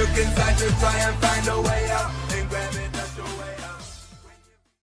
Look inside to try and find a way out.